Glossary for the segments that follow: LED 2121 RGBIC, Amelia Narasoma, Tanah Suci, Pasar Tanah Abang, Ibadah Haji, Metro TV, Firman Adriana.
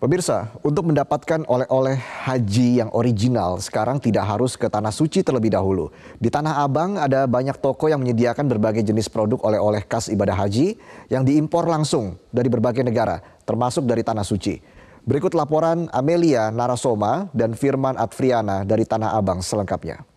Pemirsa, untuk mendapatkan oleh-oleh haji yang original, sekarang tidak harus ke Tanah Suci terlebih dahulu. Di Tanah Abang ada banyak toko yang menyediakan berbagai jenis produk oleh-oleh khas ibadah haji yang diimpor langsung dari berbagai negara, termasuk dari Tanah Suci. Berikut laporan Amelia Narasoma dan Firman Adriana dari Tanah Abang selengkapnya.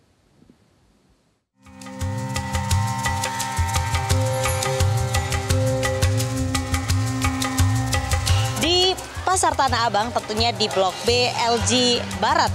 Pasar Tanah Abang tentunya di Blok B LG Barat.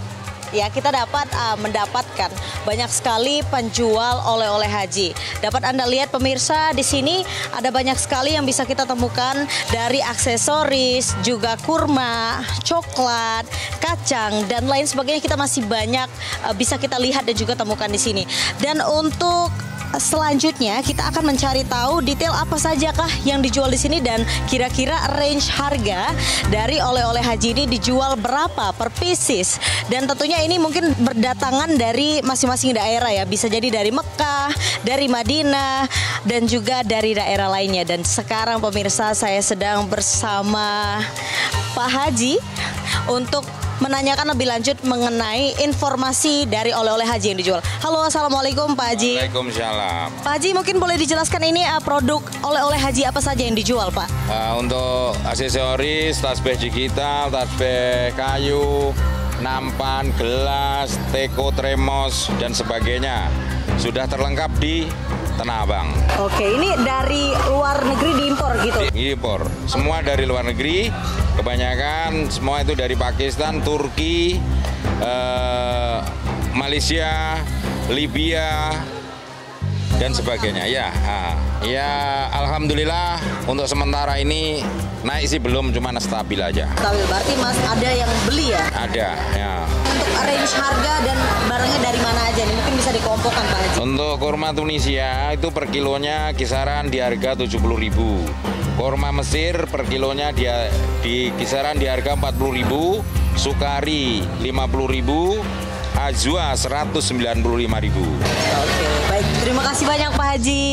Ya, kita dapat mendapatkan banyak sekali penjual oleh-oleh haji. Dapat Anda lihat pemirsa di sini ada banyak sekali yang bisa kita temukan dari aksesoris, juga kurma, coklat, kacang dan lain sebagainya. Kita masih banyak bisa kita lihat dan juga temukan di sini. Dan untuk selanjutnya kita akan mencari tahu detail apa sajakah yang dijual di sini dan kira-kira range harga dari oleh-oleh haji ini dijual berapa per pieces. Dan tentunya ini mungkin berdatangan dari masing-masing daerah ya, bisa jadi dari Mekkah, dari Madinah dan juga dari daerah lainnya. Dan sekarang pemirsa saya sedang bersama Pak Haji untuk menanyakan lebih lanjut mengenai informasi dari oleh-oleh haji yang dijual. Halo, assalamualaikum Pak Haji. Waalaikumsalam. Pak Haji, mungkin boleh dijelaskan ini produk oleh-oleh haji apa saja yang dijual Pak? Untuk aksesoris, tasbih digital, tasbih kayu, nampan, gelas, teko, tremos dan sebagainya sudah terlengkap di Tanah Abang. Oke, ini dari luar negeri diimpor gitu? Diimpor, semua dari luar negeri, kebanyakan semua itu dari Pakistan, Turki, Malaysia, Libya dan sebagainya. Ya, alhamdulillah untuk sementara ini naik sih belum, cuma stabil aja. Stabil, berarti Mas ada yang beli ya? Ada, ya. Untuk range harga dan barangnya dari mana aja nih? Mungkin bisa dikelompokkan Pak Haji. Untuk kurma Tunisia itu per kilonya kisaran di harga 70.000. Kurma Mesir per kilonya dia di kisaran di harga 40.000, sukari 50.000, ajwa 195.000. Oke, baik. Terima kasih banyak Pak Haji.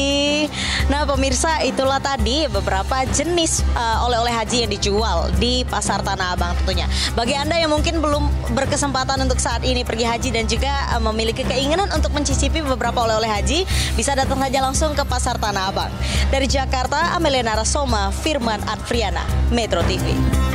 Nah pemirsa, itulah tadi beberapa jenis oleh-oleh haji yang dijual di Pasar Tanah Abang tentunya. Bagi Anda yang mungkin belum berkesempatan untuk saat ini pergi haji dan juga memiliki keinginan untuk mencicipi beberapa oleh-oleh haji, bisa datang saja langsung ke Pasar Tanah Abang. Dari Jakarta, Amelia Narasoma, Firman Adriana, Metro TV.